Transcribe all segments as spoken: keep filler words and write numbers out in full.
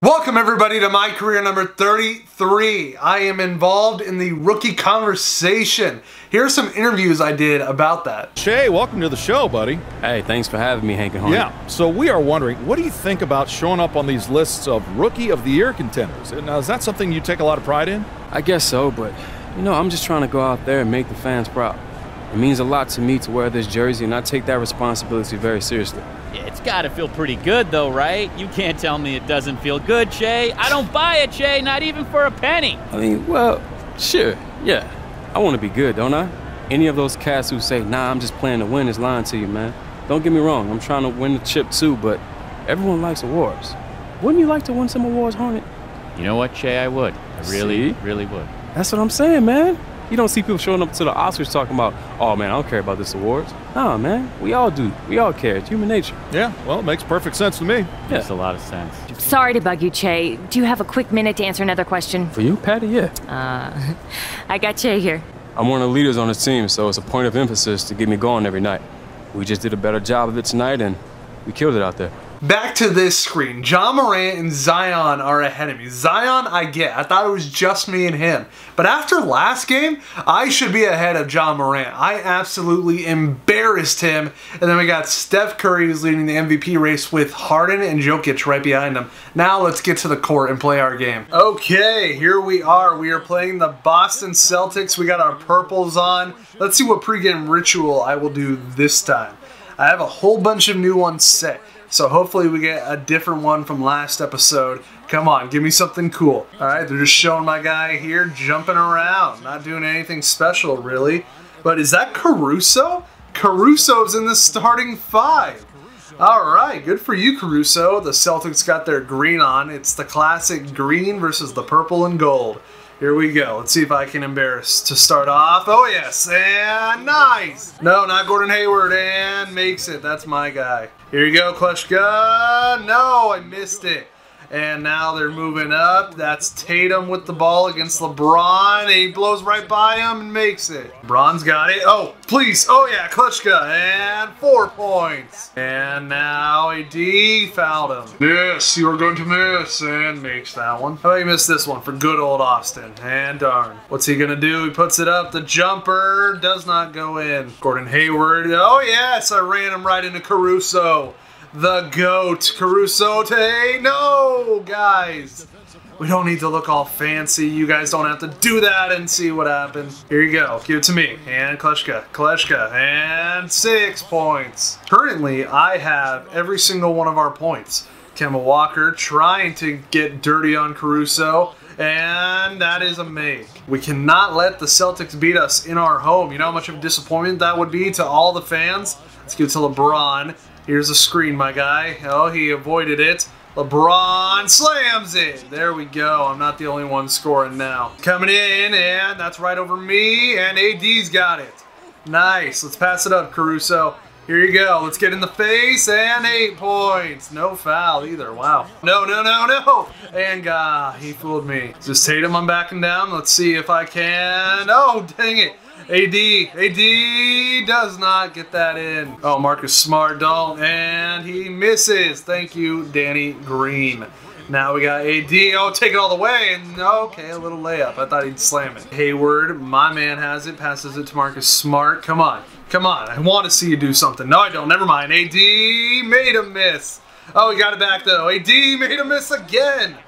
Welcome everybody to my career number thirty-three. I am involved in the rookie conversation. Here are some interviews I did about that. Shay, welcome to the show, buddy. Hey, thanks for having me, Hank and Hornet. Yeah, so we are wondering, what do you think about showing up on these lists of rookie of the year contenders? Now, is that something you take a lot of pride in? I guess so, but you know, I'm just trying to go out there and make the fans proud. It means a lot to me to wear this jersey, and I take that responsibility very seriously. It's got to feel pretty good, though, right? You can't tell me it doesn't feel good, Che. I don't buy it, Che, not even for a penny. I mean, well, sure, yeah. I want to be good, don't I? Any of those cats who say, nah, I'm just playing to win is lying to you, man. Don't get me wrong, I'm trying to win the chip, too, but everyone likes awards. Wouldn't you like to win some awards, Hornet? You know what, Che, I would. I really, see? really would. That's what I'm saying, man. You don't see people showing up to the Oscars talking about, oh, man, I don't care about this awards. Nah, man, we all do. We all care. It's human nature. Yeah, well, it makes perfect sense to me. Yeah. Makes a lot of sense. Sorry to bug you, Che. Do you have a quick minute to answer another question? For you, Patty? Yeah. Uh, I got Che here. I'm one of the leaders on this team, so it's a point of emphasis to get me going every night. We just did a better job of it tonight, and we killed it out there. Back to this screen. John Morant and Zion are ahead of me. Zion, I get. I thought it was just me and him. But after last game, I should be ahead of John Morant. I absolutely embarrassed him. And then we got Steph Curry, who's leading the M V P race with Harden and Jokic right behind him. Now let's get to the court and play our game. Okay, here we are. We are playing the Boston Celtics. We got our purples on. Let's see what pregame ritual I will do this time. I have a whole bunch of new ones set. So hopefully we get a different one from last episode. Come on, give me something cool. All right, they're just showing my guy here jumping around, not doing anything special really. But is that Caruso? Caruso's in the starting five. All right, good for you, Caruso. The Celtics got their green on. It's the classic green versus the purple and gold. Here we go. Let's see if I can embarrass to start off. Oh, yes. And nice. No, not Gordon Hayward. And makes it. That's my guy. Here you go, Kleschka. No, I missed it. And now they're moving up. That's Tatum with the ball against LeBron. He blows right by him and makes it. LeBron's got it. Oh, please. Oh, yeah, Kleschka. And four points. And now A D fouled him. Yes, you are going to miss. And makes that one. How about you miss this one for good old Austin? And darn. What's he going to do? He puts it up. The jumper does not go in. Gordon Hayward. Oh, yes. I ran him right into Caruso. The GOAT, Caruso. Hey, no, guys. We don't need to look all fancy. You guys don't have to do that and see what happens. Here you go. Give it to me. And Kleschka. Kleschka. And six points. Currently, I have every single one of our points. Kemba Walker trying to get dirty on Caruso. And that is a make. We cannot let the Celtics beat us in our home. You know how much of a disappointment that would be to all the fans? Let's give it to LeBron. Here's a screen, my guy. Oh, he avoided it. LeBron slams it. There we go. I'm not the only one scoring now. Coming in, and that's right over me, and A D's got it. Nice. Let's pass it up, Caruso. Here you go. Let's get in the face, and eight points. No foul either. Wow. No, no, no, no. And, ah, uh, he fooled me. Just Tatum, I'm backing down. Let's see if I can. Oh, dang it. A D, A D does not get that in. Oh, Marcus Smart don't, and he misses. Thank you, Danny Green. Now we got A D, oh, take it all the way, and okay, a little layup. I thought he'd slam it. Hayward, my man has it, passes it to Marcus Smart. Come on, come on, I want to see you do something. No, I don't, never mind. A D made a miss. Oh, he got it back though. A D made a miss again.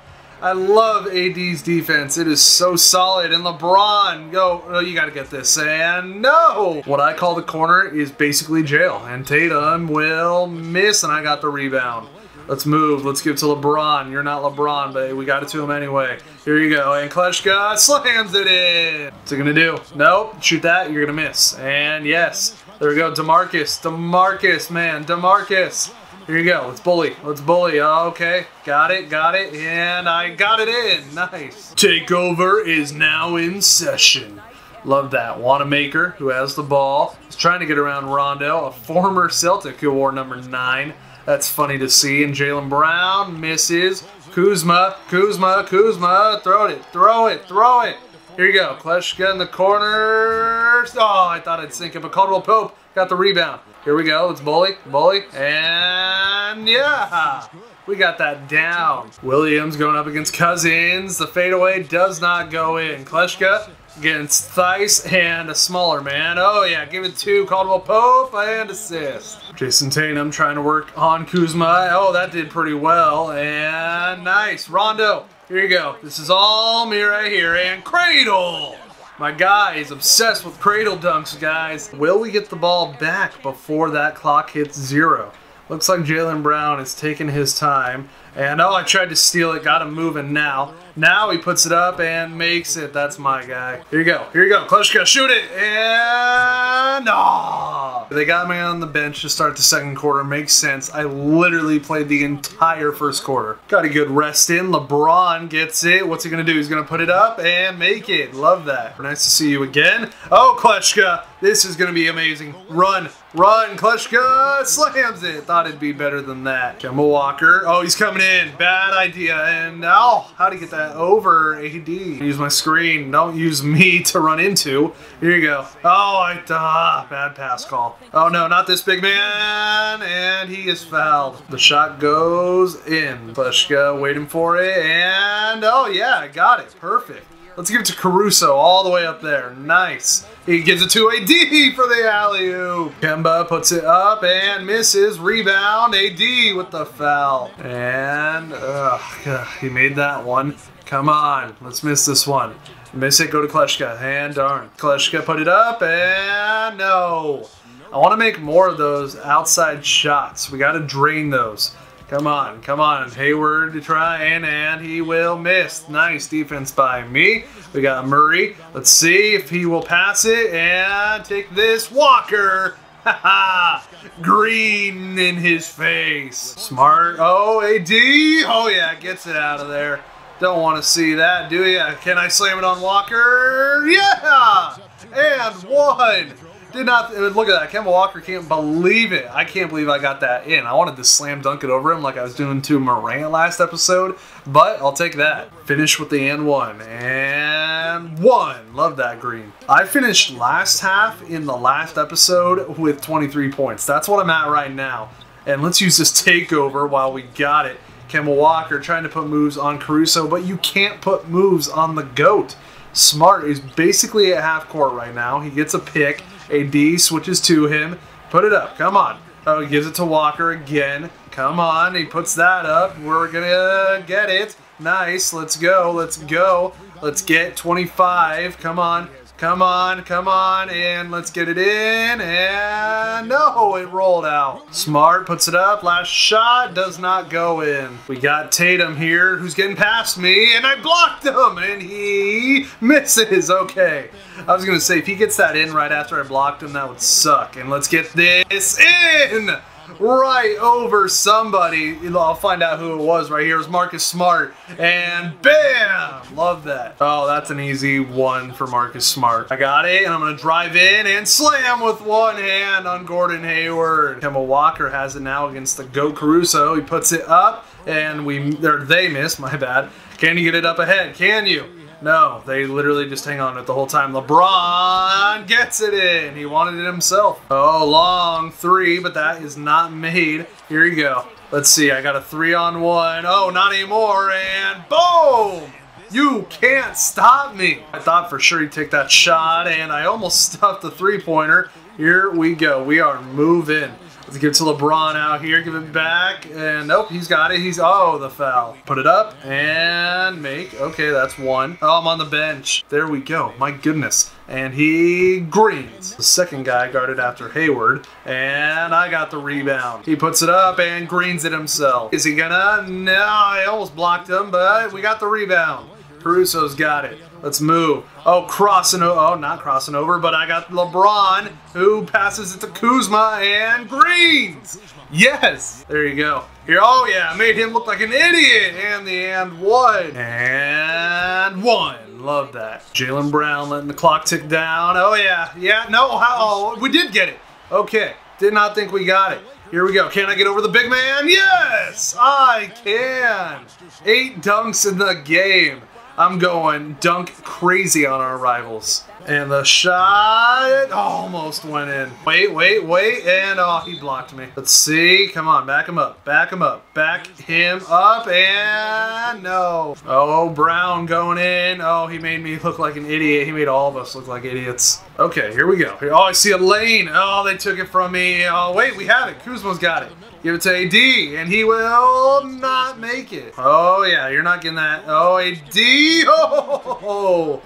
I love A D's defense. It is so solid. And LeBron, go, oh, you got to get this. And no! What I call the corner is basically jail. And Tatum will miss, and I got the rebound. Let's move. Let's give it to LeBron. You're not LeBron, but we got it to him anyway. Here you go. And Kleschka slams it in. What's it going to do? Nope. Shoot that. You're going to miss. And yes. There we go. DeMarcus. DeMarcus, man. DeMarcus. Here you go. Let's bully. Let's bully. Okay. Got it. Got it. And I got it in. Nice. Takeover is now in session. Love that. Wanamaker, who has the ball, is trying to get around Rondo, a former Celtic who wore number nine. That's funny to see. And Jaylen Brown misses. Kuzma. Kuzma. Kuzma. Throw it. Throw it. Throw it. Here you go. Kleschka in the corner. Oh, I thought I'd sink it, but Caldwell Pope got the rebound. Here we go. Let's bully, bully, and yeah. We got that down. Williams going up against Cousins. The fadeaway does not go in. Kleschka against Theis and a smaller man. Oh yeah, give it to Caldwell Pope and assist. Jason Tatum trying to work on Kuzma. Oh, that did pretty well. And nice. Rondo. Here you go. This is all me right here. And cradle. My guy is obsessed with cradle dunks, guys. Will we get the ball back before that clock hits zero? Looks like Jaylen Brown is taking his time. And oh, I tried to steal it. Got him moving now. Now he puts it up and makes it. That's my guy. Here you go. Here you go. Kleschka, shoot it. And oh! They got me on the bench to start the second quarter. Makes sense. I literally played the entire first quarter. Got a good rest in. LeBron gets it. What's he going to do? He's going to put it up and make it. Love that. Nice to see you again. Oh, Kleschka. This is going to be amazing. Run. Run. Kleschka slams it. Thought it'd be better than that. Kemba Walker. Oh, he's coming in. Bad idea. And oh, how'd he get that? Over A D. Use my screen. Don't use me to run into. Here you go. Oh, I, uh, bad pass call. Oh no, not this big man. And he is fouled. The shot goes in. Kleschka waiting for it. And oh yeah, I got it. Perfect. Let's give it to Caruso all the way up there. Nice. He gives it to A D for the alley-oop. Kemba puts it up and misses. Rebound. A D with the foul. And uh, he made that one. Come on. Let's miss this one. Miss it. Go to Kleschka. And darn. Kleschka put it up and no. I want to make more of those outside shots. We got to drain those. Come on, come on. Hayward trying, and he will miss. Nice defense by me. We got Murray. Let's see if he will pass it and take this. Walker. Ha ha. Green in his face. Smart. Oh, A D. Oh, yeah. Gets it out of there. Don't want to see that, do ya? Can I slam it on Walker? Yeah. And one. Did not, look at that, Kemba Walker can't believe it. I can't believe I got that in. I wanted to slam dunk it over him like I was doing to Morant last episode, but I'll take that. Finish with the and one, and one. Love that green. I finished last half in the last episode with twenty-three points. That's what I'm at right now. And let's use this takeover while we got it. Kemba Walker trying to put moves on Caruso, but you can't put moves on the GOAT. Smart is basically at half court right now. He gets a pick. A D switches to him. Put it up. Come on. Oh, he gives it to Walker again. Come on. He puts that up. We're going to get it. Nice. Let's go. Let's go. Let's get twenty-five. Come on. Come on. Come on. And let's get it in. And no, it rolled out. Smart puts it up. Last shot does not go in. We got Tatum here who's getting past me. And I blocked him. And he misses. Okay. I was going to say, if he gets that in right after I blocked him, that would suck. And let's get this in right over somebody. I'll find out who it was right here. It was Marcus Smart. And bam! Love that. Oh, that's an easy one for Marcus Smart. I got it, and I'm going to drive in and slam with one hand on Gordon Hayward. Kemba Walker has it now against the GOAT Caruso. He puts it up, and we or they miss. My bad. Can you get it up ahead? Can you? No, they literally just hang on it the whole time. LeBron gets it in. He wanted it himself. Oh, long three, but that is not made. Here you go. Let's see. I got a three on one. Oh, not anymore. And boom! You can't stop me. I thought for sure he'd take that shot, and I almost stuffed the three-pointer. Here we go. We are moving. Let's give it to LeBron out here. Give it back. And nope, he's got it. He's, oh, the foul. Put it up and make. Okay, that's one. Oh, I'm on the bench. There we go. My goodness. And he greens. The second guy guarded after Hayward. And I got the rebound. He puts it up and greens it himself. Is he gonna? No, I almost blocked him, but we got the rebound. Caruso's got it. Let's move. Oh, crossing over. Oh, not crossing over, but I got LeBron, who passes it to Kuzma and greens. Yes. There you go. Here. Oh, yeah. Made him look like an idiot. And the and one. And one. Love that. Jaylen Brown letting the clock tick down. Oh, yeah. Yeah. No. How? Oh, we did get it. Okay. Did not think we got it. Here we go. Can I get over the big man? Yes, I can. Eight dunks in the game. I'm going dunk crazy on our rivals. And the shot almost went in. Wait, wait, wait, and oh, he blocked me. Let's see, come on, back him up, back him up, back him up, and no. Oh, Brown going in. Oh, he made me look like an idiot. He made all of us look like idiots. Okay, here we go. Oh, I see a lane. Oh, they took it from me. Oh, wait, we have it. Kuzma's got it. Give it to A D, and he will not make it. Oh, yeah, you're not getting that. Oh, A D, oh.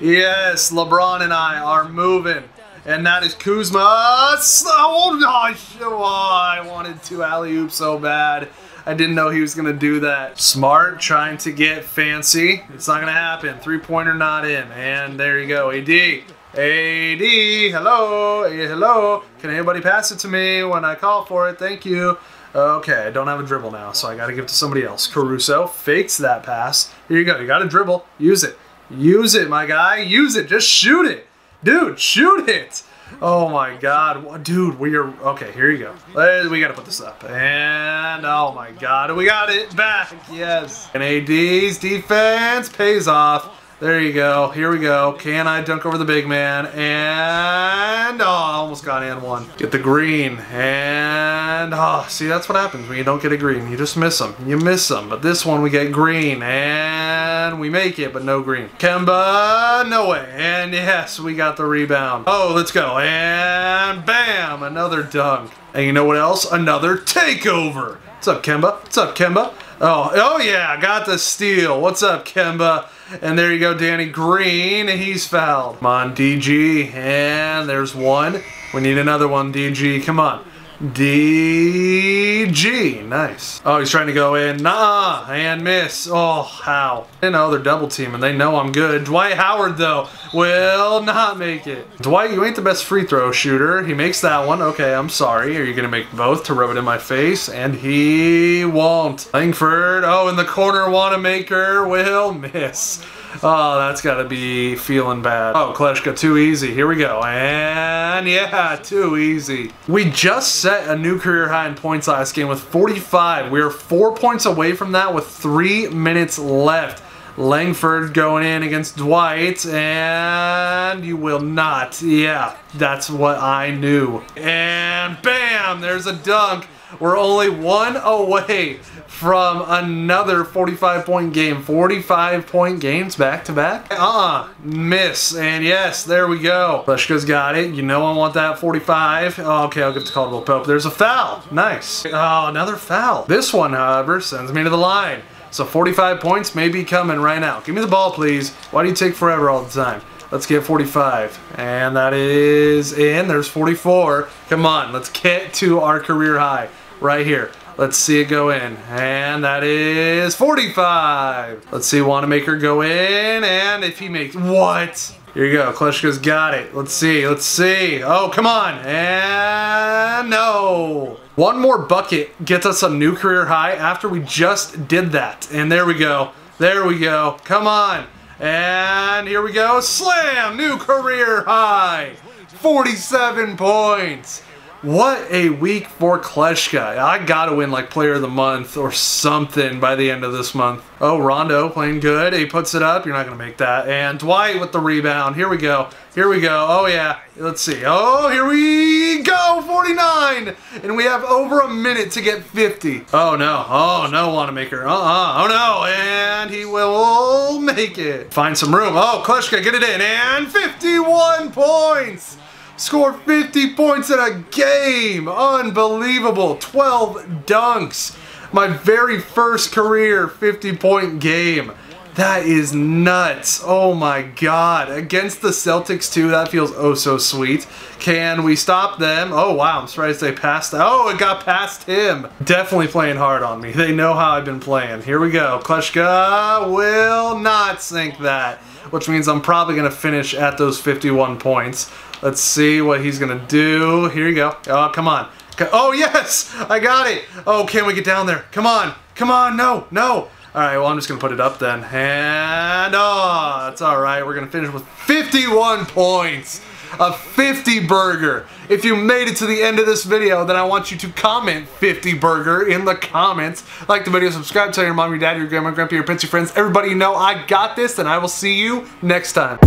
Yes, LeBron and I are moving. And that is Kuzma. Oh, gosh. Oh, I wanted to alley-oop so bad. I didn't know he was going to do that. Smart trying to get fancy. It's not going to happen. Three-pointer not in. And there you go, A D. A D, hello, hello. Can anybody pass it to me when I call for it? Thank you. Okay, I don't have a dribble now, so I got to give it to somebody else. Caruso fakes that pass. Here you go. You got a dribble. Use it. Use it, my guy. Use it. Just shoot it. Dude, shoot it. Oh, my God. Dude, we are... Okay, here you go. We got to put this up. And, oh, my God. We got it back. Yes. And A D's defense pays off. There you go. Here we go. Can I dunk over the big man? And, oh, almost got in one. Get the green. And, oh, see, that's what happens when you don't get a green. You just miss them. You miss them. But this one, we get green. And we make it, but no green. Kemba, no way. And, yes, we got the rebound. Oh, let's go. And, bam, another dunk. And you know what else? Another takeover. What's up, Kemba? What's up, Kemba? Oh, oh yeah, got the steal. What's up, Kemba? And there you go, Danny Green, and he's fouled. Come on, D G, and there's one. We need another one, D G, come on. D G, nice. Oh, he's trying to go in, nah, and miss. Oh, how? You know, they're double teaming, they know I'm good. Dwight Howard, though, will not make it. Dwight, you ain't the best free throw shooter. He makes that one, okay, I'm sorry. Are you gonna make both to rub it in my face? And he won't. Langford, oh, in the corner, Wanamaker will miss. Oh, that's gotta be feeling bad. Oh, Kleschka, too easy. Here we go. And yeah, too easy. We just set a new career high in points last game with forty-five. We are four points away from that with three minutes left. Langford going in against Dwight, and you will not. Yeah, that's what I knew. And bam, there's a dunk. We're only one away from another forty-five point game. forty-five point games back to back. Uh-uh. Miss. And yes, there we go. Kleschka's got it. You know I want that forty-five. Oh, okay, I'll get to Caldwell Pope. There's a foul. Nice. Oh, another foul. This one, however, sends me to the line. So forty-five points may be coming right now. Give me the ball, please. Why do you take forever all the time? Let's get forty-five. And that is in. There's forty-four. Come on. Let's get to our career high right here. Let's see it go in. And that is forty-five. Let's see Wanamaker go in. And if he makes... What? Here you go. Kleschka's got it. Let's see. Let's see. Oh, come on. And no. One more bucket gets us a new career high after we just did that. And there we go. There we go. Come on. And here we go. Slam! New career high. forty-seven points. What a week for Kleschka. I got to win like player of the month or something by the end of this month. Oh, Rondo playing good. He puts it up. You're not going to make that. And Dwight with the rebound. Here we go. Here we go. Oh, yeah. Let's see. Oh, here we go. forty-nine. And we have over a minute to get fifty. Oh, no. Oh, no, Wanamaker. Uh-uh. Oh, no. And he will make it. Find some room. Oh, Kleschka, get it in. And fifty-one points. Scored fifty points in a game. Unbelievable. twelve dunks. My very first career fifty point game. That is nuts. Oh my God. Against the Celtics too. That feels oh so sweet. Can we stop them? Oh wow. I'm surprised they passed. Oh, it got past him. Definitely playing hard on me. They know how I've been playing. Here we go. Kleschka will not sink that. Which means I'm probably going to finish at those fifty-one points. Let's see what he's going to do. Here you go. Oh, come on. Oh, yes! I got it! Oh, can we get down there? Come on! Come on! No! No! Alright, well, I'm just going to put it up then. And, oh, it's alright. We're going to finish with fifty-one points. a fifty burger. If you made it to the end of this video, then I want you to comment fifty burger in the comments. Like the video, subscribe, tell your mom, your dad, your grandma, grandpa, your pets, your friends, everybody you know I got this, and I will see you next time.